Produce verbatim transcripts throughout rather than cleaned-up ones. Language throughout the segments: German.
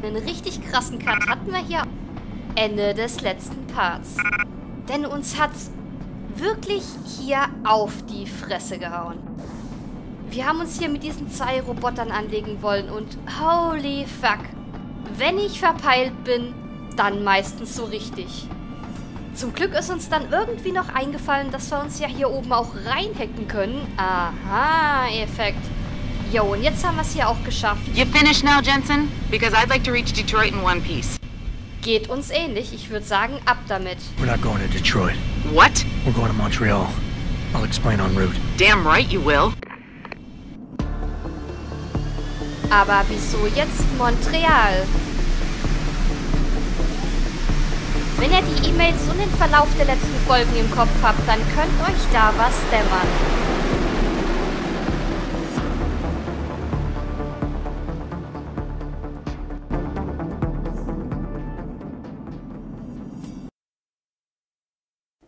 Einen richtig krassen Cut hatten wir hier. Ende des letzten Parts. Denn uns hat's wirklich hier auf die Fresse gehauen. Wir haben uns hier mit diesen zwei Robotern anlegen wollen und holy fuck. Wenn ich verpeilt bin, dann meistens so richtig. Zum Glück ist uns dann irgendwie noch eingefallen, dass wir uns ja hier oben auch reinhacken können. Aha, Effekt. Jo, und jetzt haben wir es hier auch geschafft. You finished now, Jensen? Because I'd like to reach Detroit in one piece. Geht uns ähnlich. Ich würde sagen, ab damit. We're not going to Detroit. What? We're going to Montreal. I'll explain en route. Damn right you will. Aber wieso jetzt Montreal? Wenn ihr die E-Mails und den Verlauf der letzten Folgen im Kopf habt, dann könnt euch da was dämmern.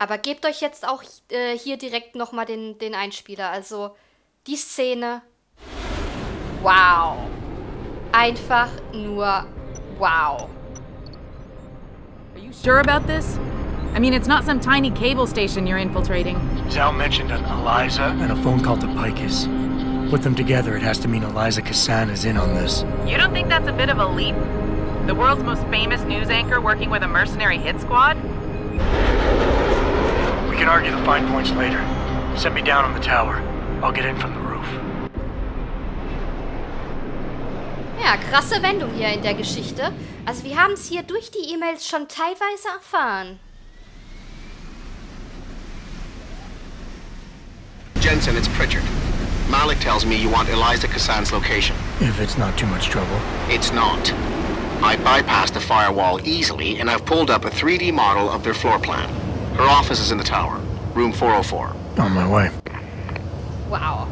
Aber gebt euch jetzt auch äh, hier direkt nochmal den, den Einspieler. Also die Szene. Wow. Einfach nur wow. Are you sure about this? I mean, it's not some tiny cable station you're infiltrating. Zhao mentioned an Eliza and a phone call to Picus. Put them together, it has to mean Eliza Cassan is in on this. You don't think that's a bit of a leap? The world's most famous news anchor working with a mercenary hit squad? We can argue the fine points later. Send me down on the tower. I'll get in from the roof. Ja, krasse Wendung hier in der Geschichte. Also wir haben es hier durch die E-Mails schon teilweise erfahren. Jensen, it's Pritchard. Malik tells me you want Eliza Cassan's location. If it's not too much trouble. It's not. I bypassed the firewall easily and I've pulled up a three D model of their floor plan. Her office is in the tower. Room four oh four. On my way. Wow.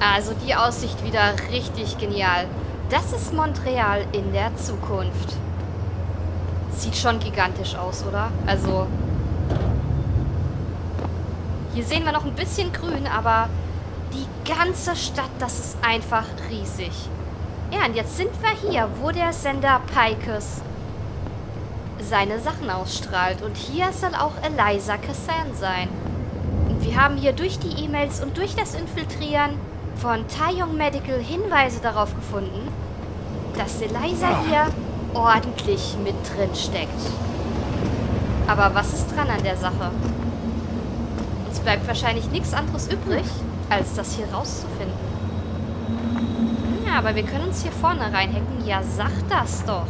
Also die Aussicht wieder richtig genial. Das ist Montreal in der Zukunft. Sieht schon gigantisch aus, oder? Also hier sehen wir noch ein bisschen grün, aber die ganze Stadt, das ist einfach riesig. Ja, und jetzt sind wir hier, wo der Sender Picus seine Sachen ausstrahlt. Und hier soll auch Eliza Cassan sein. Und wir haben hier durch die E-Mails und durch das Infiltrieren von Tai Yong Medical Hinweise darauf gefunden, dass Eliza hier ordentlich mit drin steckt. Aber was ist dran an der Sache? Uns bleibt wahrscheinlich nichts anderes übrig, als das hier rauszufinden. Ja, aber wir können uns hier vorne reinhacken. Ja, sag das doch.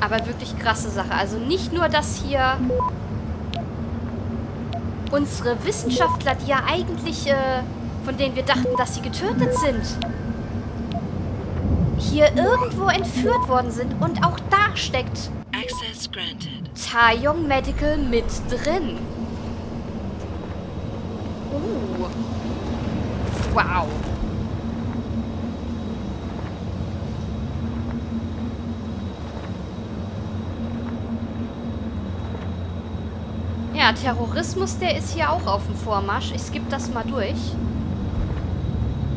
Aber wirklich krasse Sache. Also nicht nur, dass hier unsere Wissenschaftler, die ja eigentlich, äh, von denen wir dachten, dass sie getötet sind, hier irgendwo entführt worden sind. Und auch da steckt Tai Yong Medical mit drin. Oh. Wow. Ja, Terrorismus, der ist hier auch auf dem Vormarsch. Ich skippe das mal durch.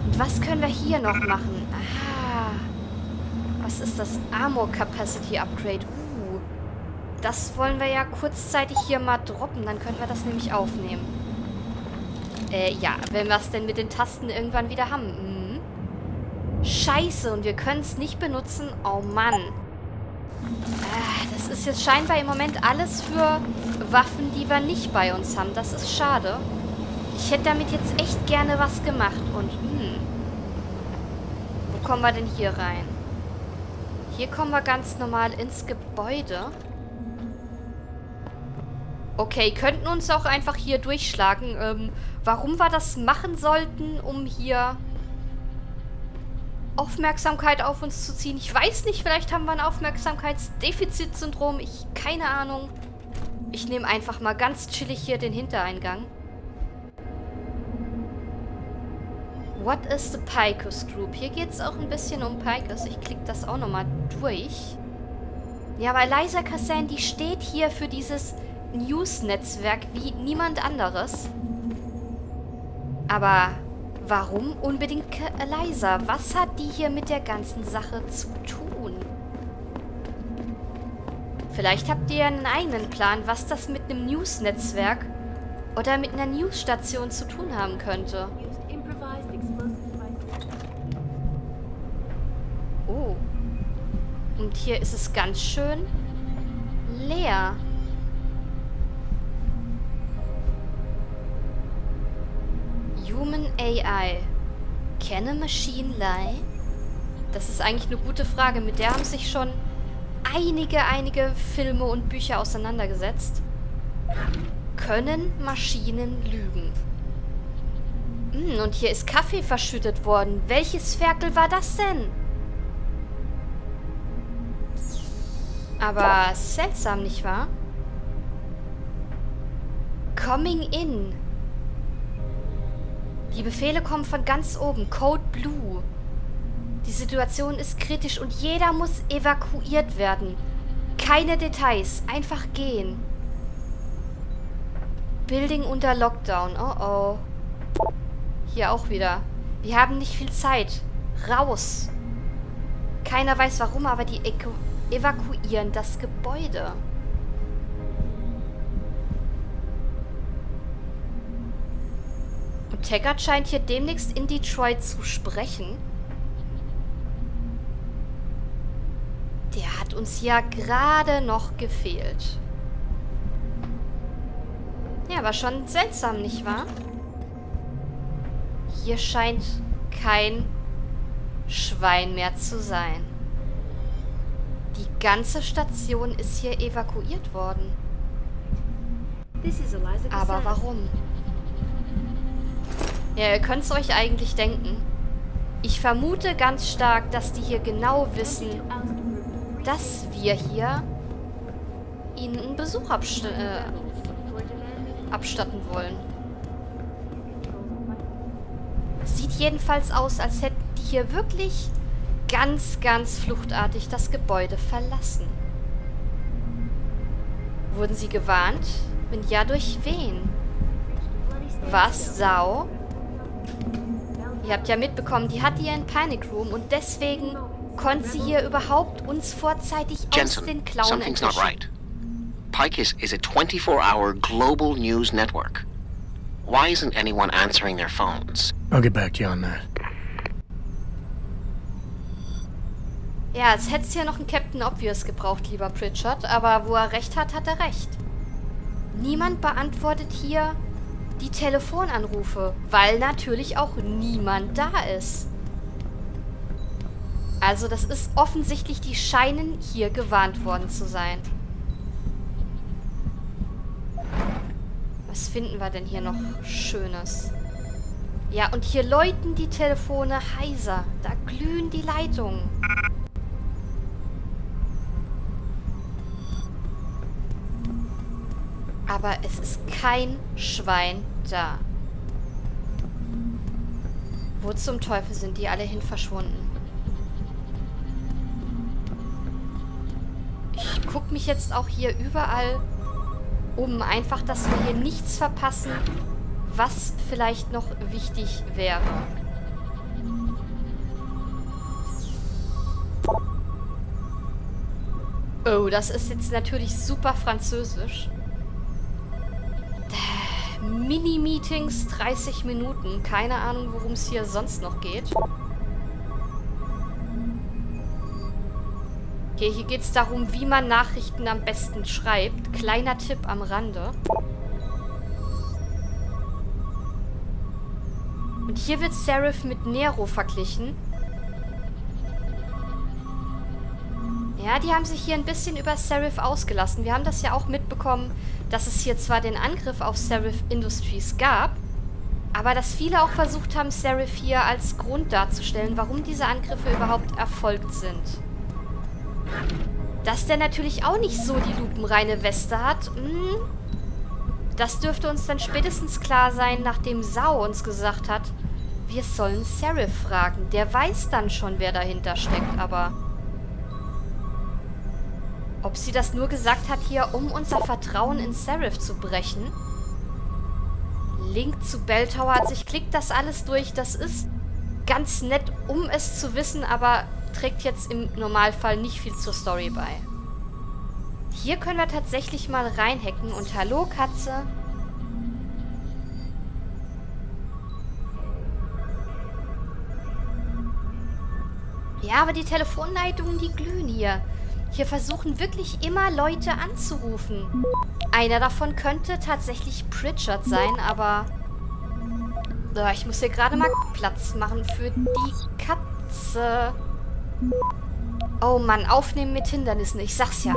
Und was können wir hier noch machen? Ah, was ist das? Armor Capacity Upgrade. Uh, das wollen wir ja kurzzeitig hier mal droppen. Dann können wir das nämlich aufnehmen. Äh, ja, wenn wir es denn mit den Tasten irgendwann wieder haben. Hm. Scheiße, und wir können es nicht benutzen. Oh Mann. Ah, das ist jetzt scheinbar im Moment alles für Waffen, die wir nicht bei uns haben. Das ist schade. Ich hätte damit jetzt echt gerne was gemacht. Und, hm. Wo kommen wir denn hier rein? Hier kommen wir ganz normal ins Gebäude. Okay, könnten uns auch einfach hier durchschlagen. Ähm, warum wir das machen sollten, um hier Aufmerksamkeit auf uns zu ziehen. Ich weiß nicht, vielleicht haben wir ein Aufmerksamkeitsdefizitsyndrom. Ich, keine Ahnung. Ich nehme einfach mal ganz chillig hier den Hintereingang. What is the Picus Group? Hier geht es auch ein bisschen um Picus. Ich klicke das auch nochmal durch. Ja, aber Eliza Cassan, die steht hier für dieses News-Netzwerk wie niemand anderes. Aber warum unbedingt Eliza? Was hat die hier mit der ganzen Sache zu tun? Vielleicht habt ihr einen eigenen Plan, was das mit einem News-Netzwerk oder mit einer News-Station zu tun haben könnte. Oh. Und hier ist es ganz schön leer. Human A I. Can a machine lie? Das ist eigentlich eine gute Frage. Mit der haben sich schon einige, einige Filme und Bücher auseinandergesetzt. Können Maschinen lügen? Hm, und hier ist Kaffee verschüttet worden. Welches Ferkel war das denn? Aber seltsam, nicht wahr? Coming in. Die Befehle kommen von ganz oben. Code Blue. Die Situation ist kritisch und jeder muss evakuiert werden. Keine Details. Einfach gehen. Building unter Lockdown. Oh oh. Hier auch wieder. Wir haben nicht viel Zeit. Raus. Keiner weiß warum, aber die Eco evakuieren das Gebäude. Taggart scheint hier demnächst in Detroit zu sprechen. Der hat uns ja gerade noch gefehlt. Ja, war schon seltsam, nicht wahr? Hier scheint kein Schwein mehr zu sein. Die ganze Station ist hier evakuiert worden. Aber warum? Ja, ihr könnt es euch eigentlich denken. Ich vermute ganz stark, dass die hier genau wissen, dass wir hier ihnen einen Besuch abst äh, abstatten wollen. Sieht jedenfalls aus, als hätten die hier wirklich ganz, ganz fluchtartig das Gebäude verlassen. Wurden sie gewarnt? Wenn ja, durch wen? Was, Sau? Ihr habt ja mitbekommen, die hatte ihren Panic Room und deswegen konnte sie hier überhaupt uns vorzeitig Jensen, aus den Klauen entwischen. Something's not right. Picus is a twenty-four hour global news network. Why isn't anyone answering their phones? I'll get back to you on that. Ja, es hättest ja noch einen Captain Obvious gebraucht, lieber Pritchard, aber wo er recht hat, hat er recht. Niemand beantwortet hier die Telefonanrufe, weil natürlich auch niemand da ist. Also das ist offensichtlich, die scheinen hier gewarnt worden zu sein. Was finden wir denn hier noch Schönes? Ja, und hier läuten die Telefone heiser. Da glühen die Leitungen. Aber es ist kein Schwein da. Wo zum Teufel sind die alle hin verschwunden? Ich gucke mich jetzt auch hier überall um. Einfach, dass wir hier nichts verpassen, was vielleicht noch wichtig wäre. Oh, das ist jetzt natürlich super französisch. Mini-Meetings, dreißig Minuten. Keine Ahnung, worum es hier sonst noch geht. Okay, hier geht es darum, wie man Nachrichten am besten schreibt. Kleiner Tipp am Rande. Und hier wird Sarif mit Nero verglichen. Ja, die haben sich hier ein bisschen über Sarif ausgelassen. Wir haben das ja auch mitbekommen, dass es hier zwar den Angriff auf Sarif Industries gab, aber dass viele auch versucht haben, Sarif hier als Grund darzustellen, warum diese Angriffe überhaupt erfolgt sind. Dass der natürlich auch nicht so die lupenreine Weste hat, mh, das dürfte uns dann spätestens klar sein, nachdem Zhao uns gesagt hat, wir sollen Sarif fragen. Der weiß dann schon, wer dahinter steckt, aber Ob sie das nur gesagt hat hier, um unser Vertrauen in Sarif zu brechen? Link zu Belltower. Also ich klicke das alles durch. Das ist ganz nett, um es zu wissen, aber trägt jetzt im Normalfall nicht viel zur Story bei. Hier können wir tatsächlich mal reinhacken. Und hallo, Katze. Ja, aber die Telefonleitungen, die glühen hier. Hier versuchen wirklich immer Leute anzurufen. Einer davon könnte tatsächlich Pritchard sein, aber... Oh, ich muss hier gerade mal Platz machen für die Katze. Oh Mann, aufnehmen mit Hindernissen, ich sag's ja.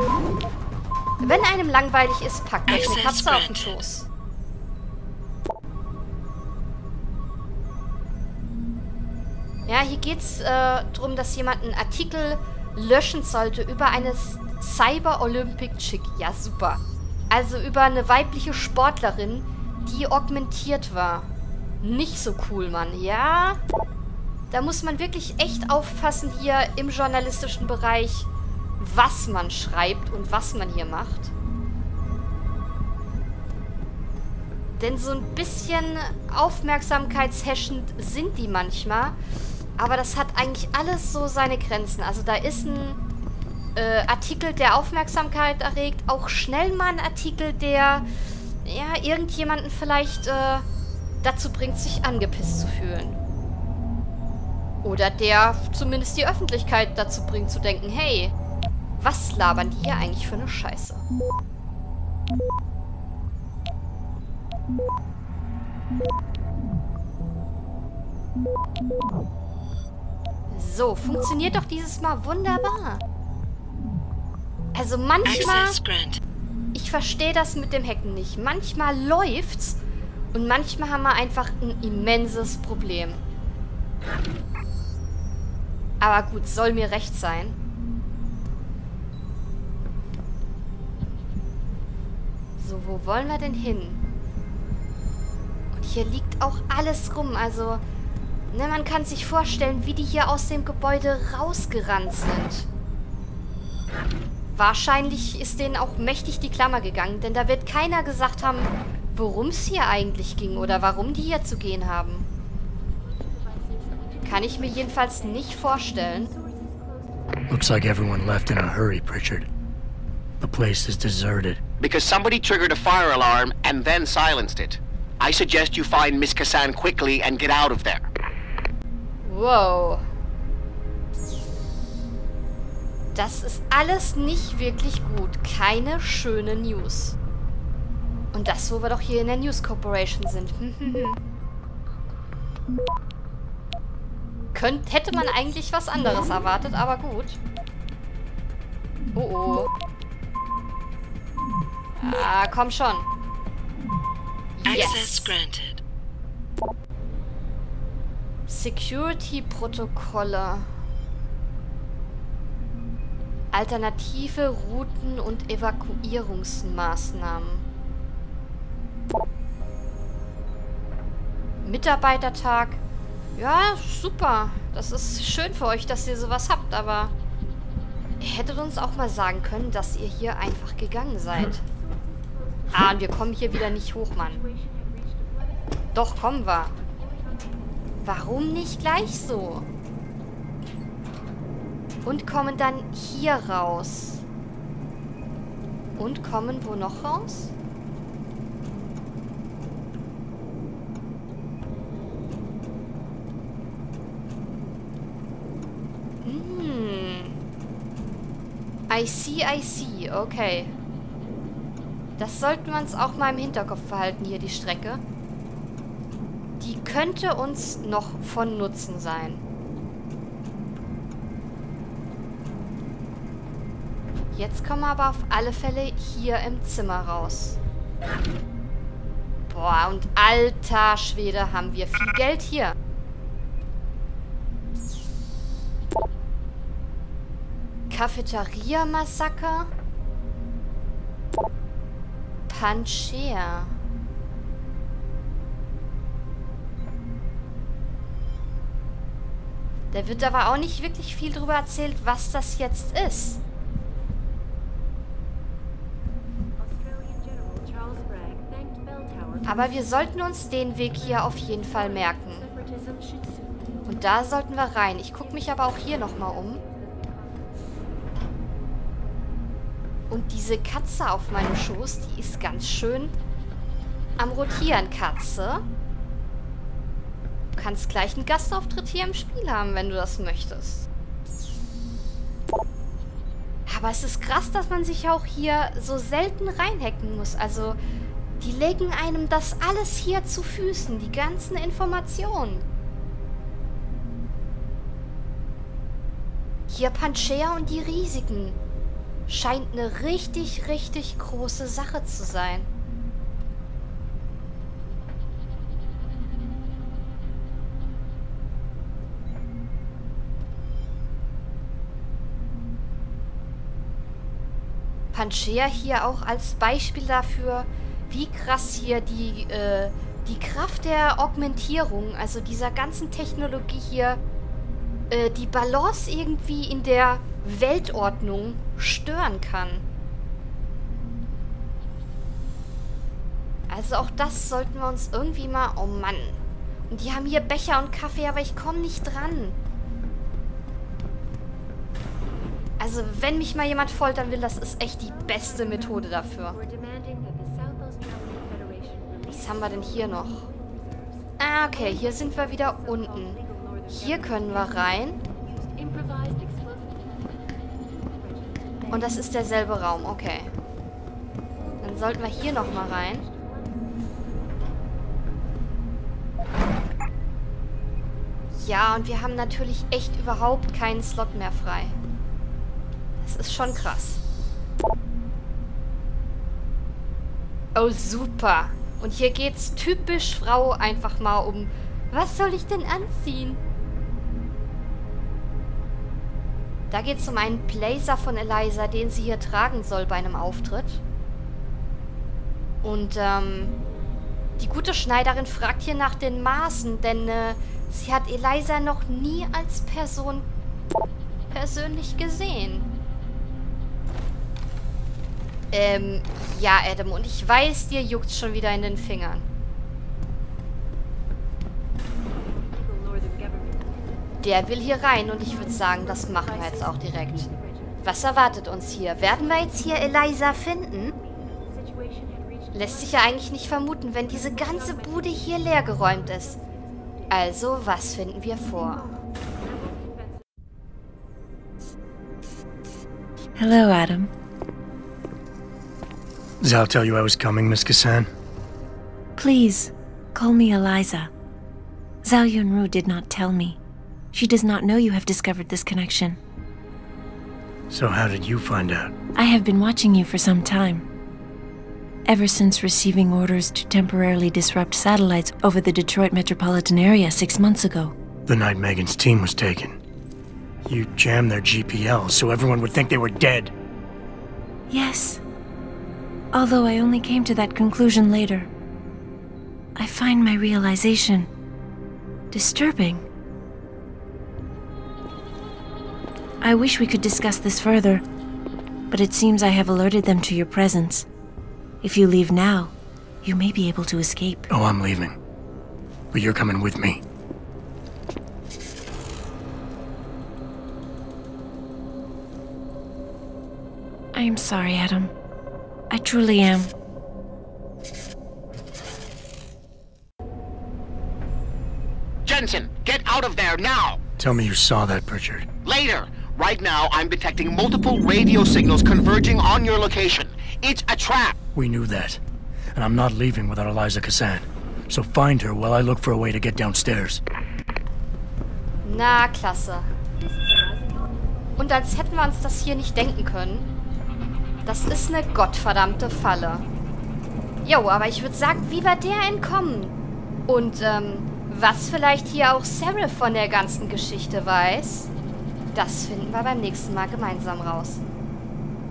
Wenn einem langweilig ist, packt euch eine Katze auf den Schoß. Ja, hier geht's äh, darum, dass jemand einen Artikel löschen sollte über eine Cyber-Olympic-Chick. Ja, super. Also über eine weibliche Sportlerin, die augmentiert war. Nicht so cool, Mann. Ja, da muss man wirklich echt aufpassen hier im journalistischen Bereich, was man schreibt und was man hier macht. Denn so ein bisschen aufmerksamkeitshäschend sind die manchmal. Aber das hat eigentlich alles so seine Grenzen. Also da ist ein äh, Artikel, der Aufmerksamkeit erregt. Auch schnell mal ein Artikel, der ja irgendjemanden vielleicht äh, dazu bringt, sich angepisst zu fühlen. Oder der zumindest die Öffentlichkeit dazu bringt, zu denken, hey, was labern die hier eigentlich für eine Scheiße? So, funktioniert doch dieses Mal wunderbar. Also manchmal... Ich verstehe das mit dem Hacken nicht. Manchmal läuft's und manchmal haben wir einfach ein immenses Problem. Aber gut, soll mir recht sein. So, wo wollen wir denn hin? Und hier liegt auch alles rum, also... Ne, man kann sich vorstellen, wie die hier aus dem Gebäude rausgerannt sind. Wahrscheinlich ist denen auch mächtig die Klammer gegangen, denn da wird keiner gesagt haben, worum es hier eigentlich ging oder warum die hier zu gehen haben. Kann ich mir jedenfalls nicht vorstellen. Looks like everyone left in a hurry, Pritchard. The place is deserted. Because somebody triggered a fire alarm and then silenced it. I suggest you find Miss Cassan quickly and get out of there. Wow. Das ist alles nicht wirklich gut. Keine schöne News. Und das, wo wir doch hier in der News Corporation sind. Könnt, hätte man eigentlich was anderes erwartet, aber gut. Oh oh. Ah, komm schon. Yes. Access granted. Security-Protokolle. Alternative Routen und Evakuierungsmaßnahmen. Mitarbeitertag. Ja, super. Das ist schön für euch, dass ihr sowas habt, aber ihr hättet uns auch mal sagen können, dass ihr hier einfach gegangen seid. Ah, und wir kommen hier wieder nicht hoch, Mann. Doch, kommen wir. Warum nicht gleich so? Und kommen dann hier raus. Und kommen wo noch raus? Hm. I see, I see. Okay. Das sollten wir uns auch mal im Hinterkopf behalten, hier die Strecke. Die könnte uns noch von Nutzen sein. Jetzt kommen wir aber auf alle Fälle hier im Zimmer raus. Boah, und alter Schwede, haben wir viel Geld hier. Cafeteria-Massaker. Panchaea. Da wird aber auch nicht wirklich viel drüber erzählt, was das jetzt ist. Aber wir sollten uns den Weg hier auf jeden Fall merken. Und da sollten wir rein. Ich gucke mich aber auch hier nochmal um. Und diese Katze auf meinem Schoß, die ist ganz schön am Rotieren, Katze. Du kannst gleich einen Gastauftritt hier im Spiel haben, wenn du das möchtest. Aber es ist krass, dass man sich auch hier so selten reinhacken muss. Also, die legen einem das alles hier zu Füßen, die ganzen Informationen. Hier Panchaea und die Risiken. Scheint eine richtig, richtig große Sache zu sein. Panchaea hier auch als Beispiel dafür, wie krass hier die, äh, die Kraft der Augmentierung, also dieser ganzen Technologie hier, äh, die Balance irgendwie in der Weltordnung stören kann. Also auch das sollten wir uns irgendwie mal... Oh Mann. Und die haben hier Becher und Kaffee, aber ich komme nicht dran. Also wenn mich mal jemand foltern will, das ist echt die beste Methode dafür. Was haben wir denn hier noch? Ah, okay, hier sind wir wieder unten. Hier können wir rein. Und das ist derselbe Raum, okay. Dann sollten wir hier nochmal rein. Ja, und wir haben natürlich echt überhaupt keinen Slot mehr frei. Das ist schon krass. Oh, super. Und hier geht's typisch Frau einfach mal um, was soll ich denn anziehen? Da geht's um einen Blazer von Eliza, den sie hier tragen soll bei einem Auftritt. Und ähm, die gute Schneiderin fragt hier nach den Maßen, denn äh, sie hat Eliza noch nie als Person persönlich gesehen. Ähm, ja, Adam, und ich weiß, dir juckt's schon wieder in den Fingern. Der will hier rein und ich würde sagen, das machen wir jetzt auch direkt. Was erwartet uns hier? Werden wir jetzt hier Eliza finden? Lässt sich ja eigentlich nicht vermuten, wenn diese ganze Bude hier leergeräumt ist. Also, was finden wir vor? Hello, Adam. Zhao tell you I was coming, Miss Cassan? Please, call me Eliza. Zhao Yunru did not tell me. She does not know you have discovered this connection. So how did you find out? I have been watching you for some time. Ever since receiving orders to temporarily disrupt satellites over the Detroit metropolitan area six months ago. The night Megan's team was taken. You jammed their G P L so everyone would think they were dead. Yes. Although I only came to that conclusion later. I find my realization disturbing. I wish we could discuss this further, but it seems I have alerted them to your presence. If you leave now, you may be able to escape. Oh, I'm leaving. But you're coming with me. I am sorry, Adam. I truly am. Jensen, get out of there now! Tell me you saw that, Pritchard. Later! Right now, I'm detecting multiple radio signals converging on your location. It's a trap! We knew that. And I'm not leaving without Eliza Cassan. So find her while I look for a way to get downstairs. Na, klasse. Und als hätten wir uns das hier nicht denken können. Das ist eine gottverdammte Falle. Jo, aber ich würde sagen, wie wir der entkommen? Und, ähm, was vielleicht hier auch Sarif von der ganzen Geschichte weiß, das finden wir beim nächsten Mal gemeinsam raus.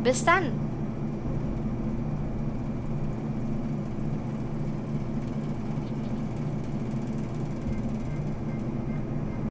Bis dann!